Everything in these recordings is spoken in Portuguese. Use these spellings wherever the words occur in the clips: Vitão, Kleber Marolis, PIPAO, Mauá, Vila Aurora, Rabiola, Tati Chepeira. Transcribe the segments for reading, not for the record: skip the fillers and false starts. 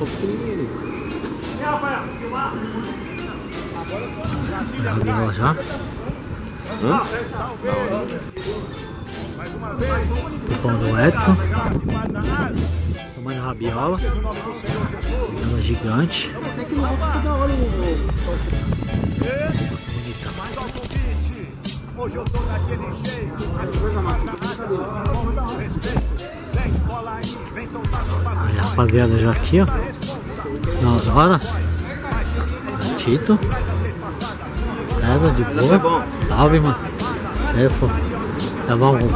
pouquinho. Tá legal já? O pão do Edson. Tamanho rabiola. Ela gigante. Hoje eu tô daquele jeito, vem bola aí, vem soltar. Aí rapaziada, já aqui ó, nas horas, Tito, César de boa, salve mano, aí eu vou levar um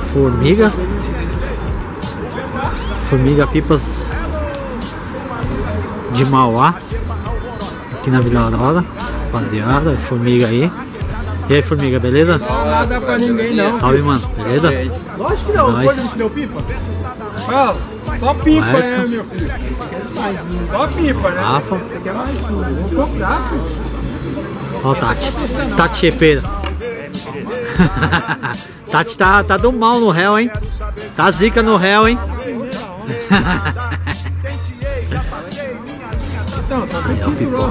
formiga pipas de Mauá, aqui na Vila Aurora, rapaziada, formiga aí. E aí, formiga, beleza? Não dá pra ninguém, não. Salve, mano, beleza? Lógico que não, depois a gente deu pipa. Fala, só pipa, né, meu filho? Só pipa, né? Rafa. Você quer mais tudo? Vamos comprar, filho. Ó, o Tati. Tati Chepeira. Tati tá do mal no réu, hein? Tá zica no réu, hein? Então, tá bem. Aí, ó, o pipão.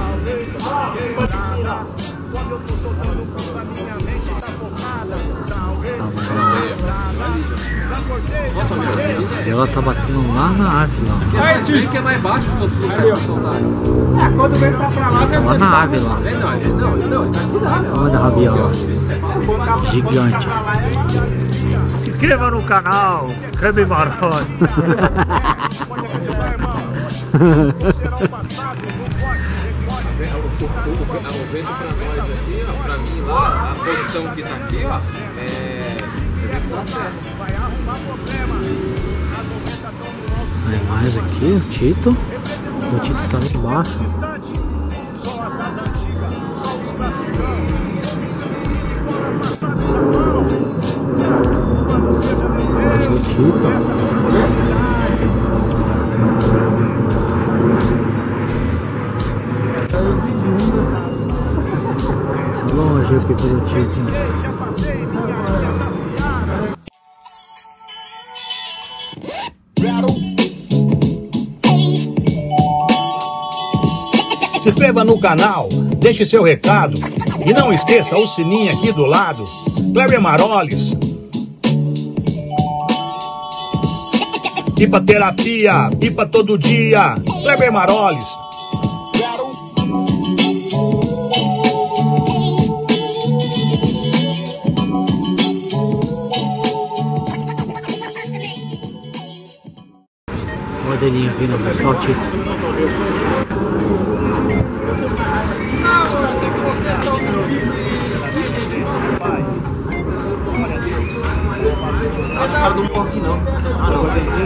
Ela tá batendo lá na árvore lá. É o que é mais baixo que os outros lugares soltar. É, quando vem pra lá, tá lá na árvore lá. Não, tá aqui lá. Olha a rabiola. Gigante. Se inscreva no canal, Kleber Marolis. O vento pra nós aqui, ó, pra mim lá, a posição que tá aqui, ó, sai mais aqui, o Tito. O Tito tá muito baixo. O Tito. Longe aqui pelo Tito. Se inscreva no canal, deixe seu recado e não esqueça o sininho aqui do lado. Kleber Marolis. Pipa terapia, pipa todo dia. Kleber Marolis. Modelinho vindo no pessoal, Tito. Os caras não morrem aqui não. Ah, não, vai ter. É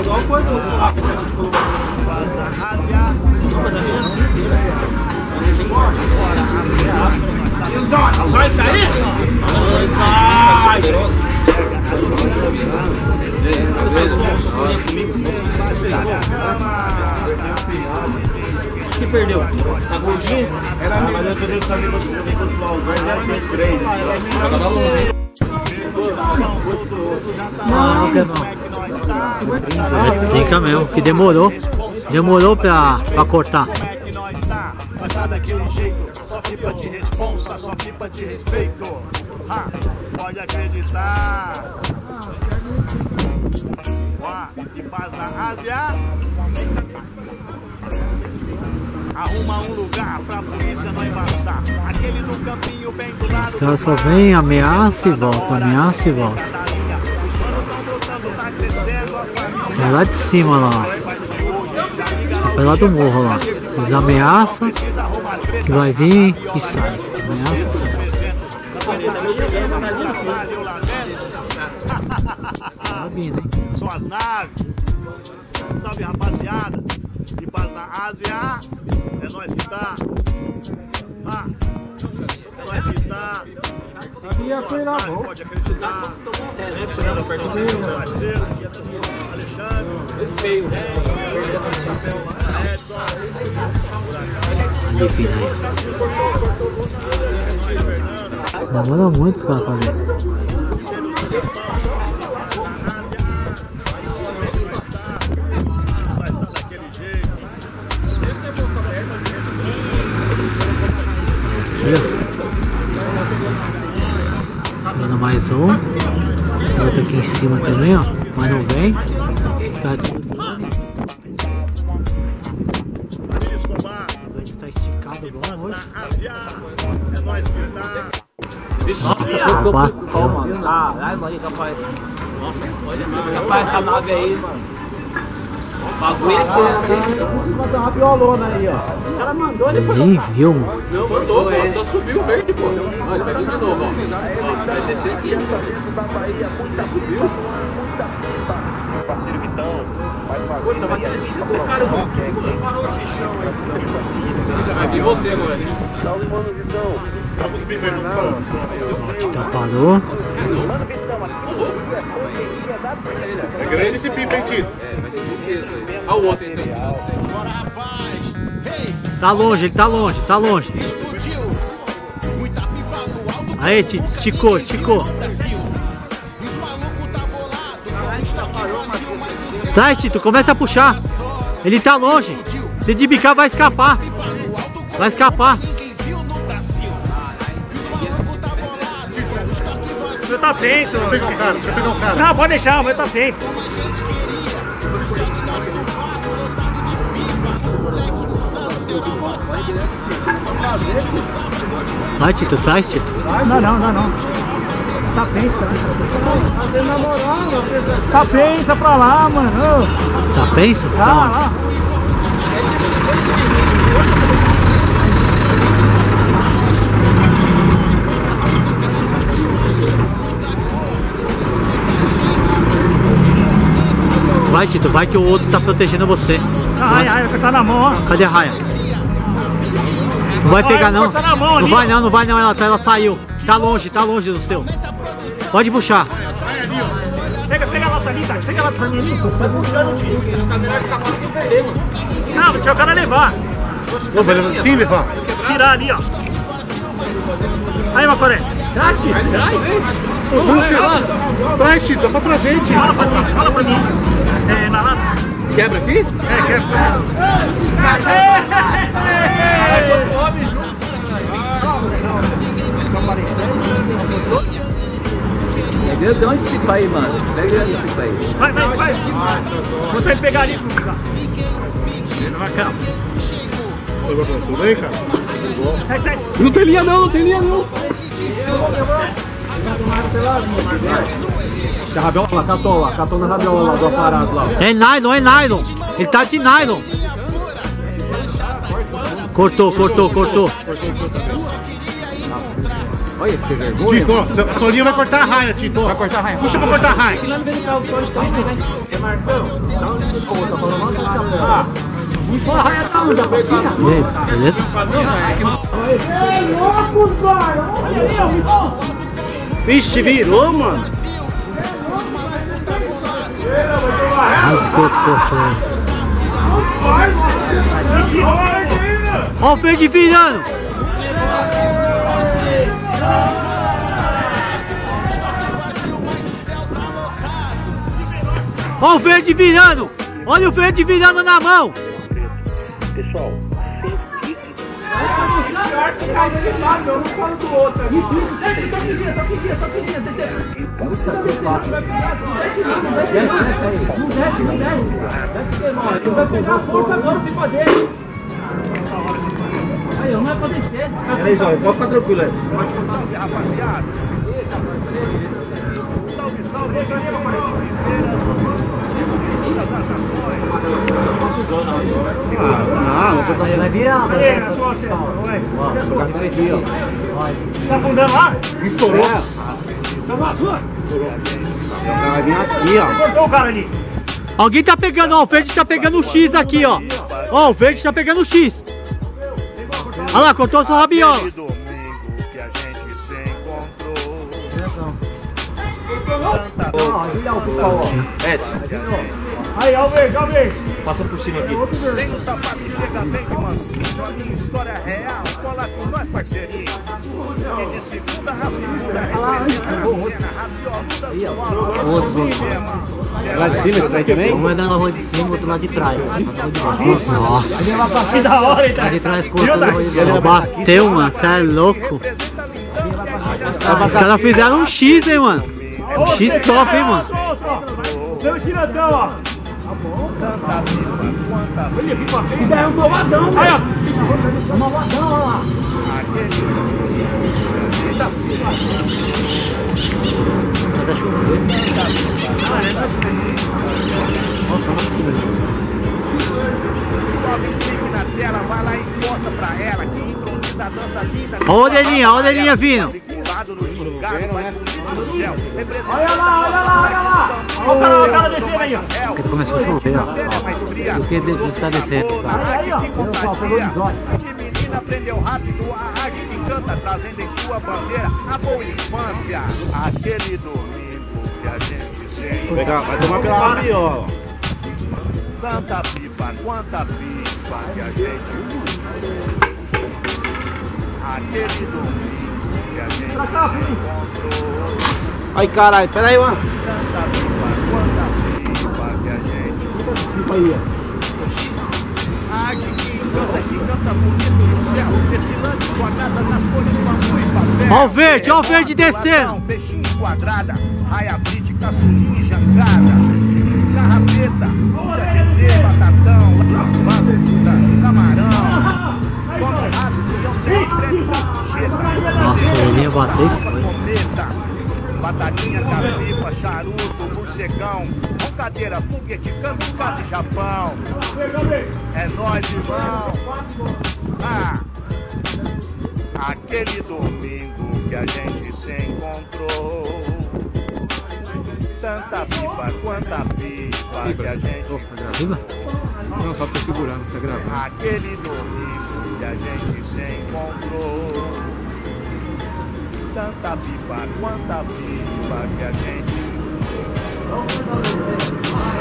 igual coisa. Não, mas a minha não tem. E os olhos? Os olhos tá aí? Os olhos! Que perdeu? Tá gordinho? Mas eu tô dentro da minha controlada. Mas é a gente grande. Não. Fica mesmo, que demorou. Demorou pra cortar. Só pipa de responsa, só pipa de respeito. Pode acreditar. Que paz na Ásia. Arruma um lugar pra polícia não embaçar. Aquele do campinho bem do lado. Os caras só vem, ameaça e volta, ameaça e volta. Vai lá de cima lá. Vai lá do morro lá. Eles ameaçam, que vai vir e sai. Ameaça e sai. Tá vindo, hein? São as naves. Salve rapaziada. De paz na Ásia. É nós que tá. É nós que tá. Sabia que era bom. Pode acreditar. Alexandre. Demora muito os caras pra ver. vazou. Outro aqui em cima também, ó. Mas não vem. Tá esticado igual hoje. É nóis, mano. Caralho, mano, rapaz. Nossa, olha, rapaz, essa nave aí, mano. Bagulho é coisa. Rabiolona aí, ó. O cara mandou, ele foi. Nem viu, mano. Não, mandou, pô. Só subiu o verde, pô. Olha, ele vai vir de novo, ó. Vai descer aqui, vai descer. Já subiu. Vitão. Poxa, tava aqui, cara. Parou o chão aí. Vai vir você agora, gente. Dá um mano, Vitão. Sabe os primeiros do pão. Vitão parou. É grande esse pipa, hein, Tito? É, vai ser de peso aí. Olha o outro, então. Bora, rapaz! Tá longe, ele tá longe, tá longe. Explodiu! Muita pipa no alto. Aê, Tito, esticou, esticou. Traz, Tito, começa a puxar. Ele tá longe. Se de bicar, vai escapar. Vai escapar. O meu tá tenso. Deixa eu pegar um cara, deixa eu pegar um cara. Não, pode deixar, o meu tá tenso. Vai, Tito, traz, Tito. Não, não, não, não. Tá tenso, né? Tá tenso pra lá, mano. Tá tenso? Tá lá. Vai, Tito, vai que o outro tá protegendo você. A raia tá na mão, ó. Cadê a raia? Não vai pegar, não. Não vai, não, não vai, não. Ela saiu. Tá longe do seu. Pode puxar. Pega a lata ali, Tati. Pega a lata pra mim. Vai puxando o Tito. Os caminhões acabaram de perder, mano. Não, deixa o cara levar. Não, vai levar. Quem levar? Tirar ali, ó. Aí, Macoré. Traz, Tito. Traz, Tito. Dá pra trazer, Tito. Fala pra mim. É, na lata. Quebra aqui? É, quebra. Deu um espipa aí, mano. Pega um espipa aí. Vai, vai, vai. Vou tentar pegar ali. Ele vai cá. Tudo bem, cara? Não tem linha, não. Não tem linha, não. É Rabiola, catou na Rabiola lá do aparado lá. É nylon, ele tá de nylon. Cortou. Olha que vergonha. Tito, a solinha vai cortar a raia, Tito. Vai cortar a raia. Puxa pra cortar a raia. É Marcão, dá um desconto, tá falando mal do chapéu. Puxa a raia da onda, beleza? É louco, cara. Olha meu. Vixe, virou, mano. Olha o verde virando! Olha o verde virando! Olha o verde virando na mão! Pessoal, Tá afundando lá? Estourou. Tá na sua? Vai vir aqui, ó. Cortou o cara ali. Alguém tá pegando, ó. O verde tá pegando o X aqui, ó. Ó, o verde tá pegando o X. Olha lá, cortou a sua rabiola. Aí, ó o verde, ó o verde. Passa por cima aqui. Vem no sapato, chega, vem que mansinho. A minha história real, cola com nós, parceirinho. E de segunda a segunda, representa a cena, rabiola, outro verde. Lá de cima, esse daí também? Um é da rua de cima, outro lá de trás. Nossa. Que da hora, hein? Lá de trás, cortou. Bateu, mano, você é louco. Os caras fizeram um X, hein, mano. Um X top, hein, mano. Deu um tiradão, ó. Tá bom, tá vivo. Olha aqui pra frente. É um boladão, velho. Aí, ó. É um boladão, olha lá. Olha a orelhinha vindo. Olha lá. Olha o cara descendo aí, ó. Porque começou a chover, ó. Porque está descendo. Aí, ó. A aprendeu rápido a arte que canta, trazendo em sua bandeira a boa infância. Aquele domingo que a gente sente. Legal, vai tomar pela rabiola. Tanta pipa, quanta pipa que a gente aquele domingo. Ai caralho, pera aí, mano. Olha o verde descendo. Peixinho quadrada, raia brite, caçulinha e jangada, carrapeta, batatão, camarão, come rápido. Nossa, ele ia bater. Batatinha, caripa, charuto, morcegão, cadeira, foguete, campo, quase Japão. É nóis, irmão. Ah, aquele domingo que a gente se encontrou. Tanta pipa, quanta pipa que a gente. Não, só tô segurando, tá gravando. Aquele domingo que a gente se encontrou. Tanta pipa, quanta pipa que a gente.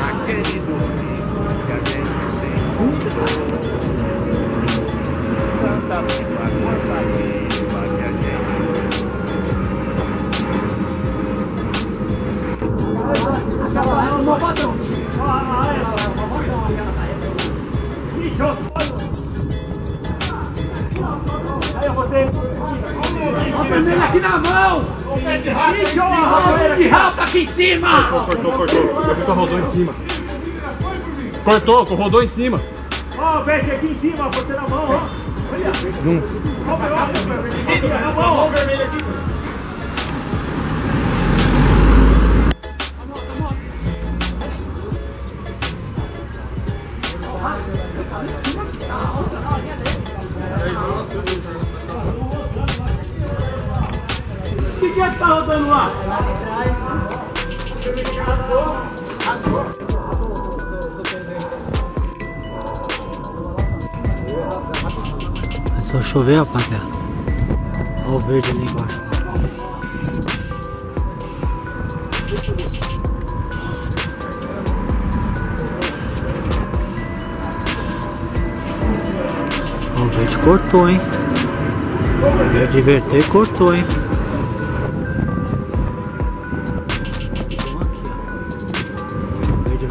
Aquele domingo que a gente se encontrou. Tanta pipa, quanta pipa que a gente. Acaba lá, é um malvadão. Aí eu vou ter. Ó, vermelho aqui na mão! Bicho, ó, de rata aqui em cima! Cortou. Eu vi que rodou em cima. Rodou em cima. Ó, o peixe aqui em cima, cortei na mão, ó. Olha. Ó, o vermelho aqui. O que tá rodando lá? Lá atrás. É só chover, rapaziada. Olha o verde ali embaixo. Olha o verde, cortou, hein? O verde verteu e cortou, hein?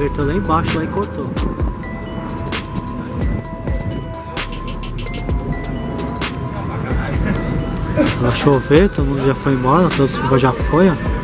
Apertou lá embaixo, lá e cortou. Pra chover, todo mundo já foi embora, todos já foi, ó.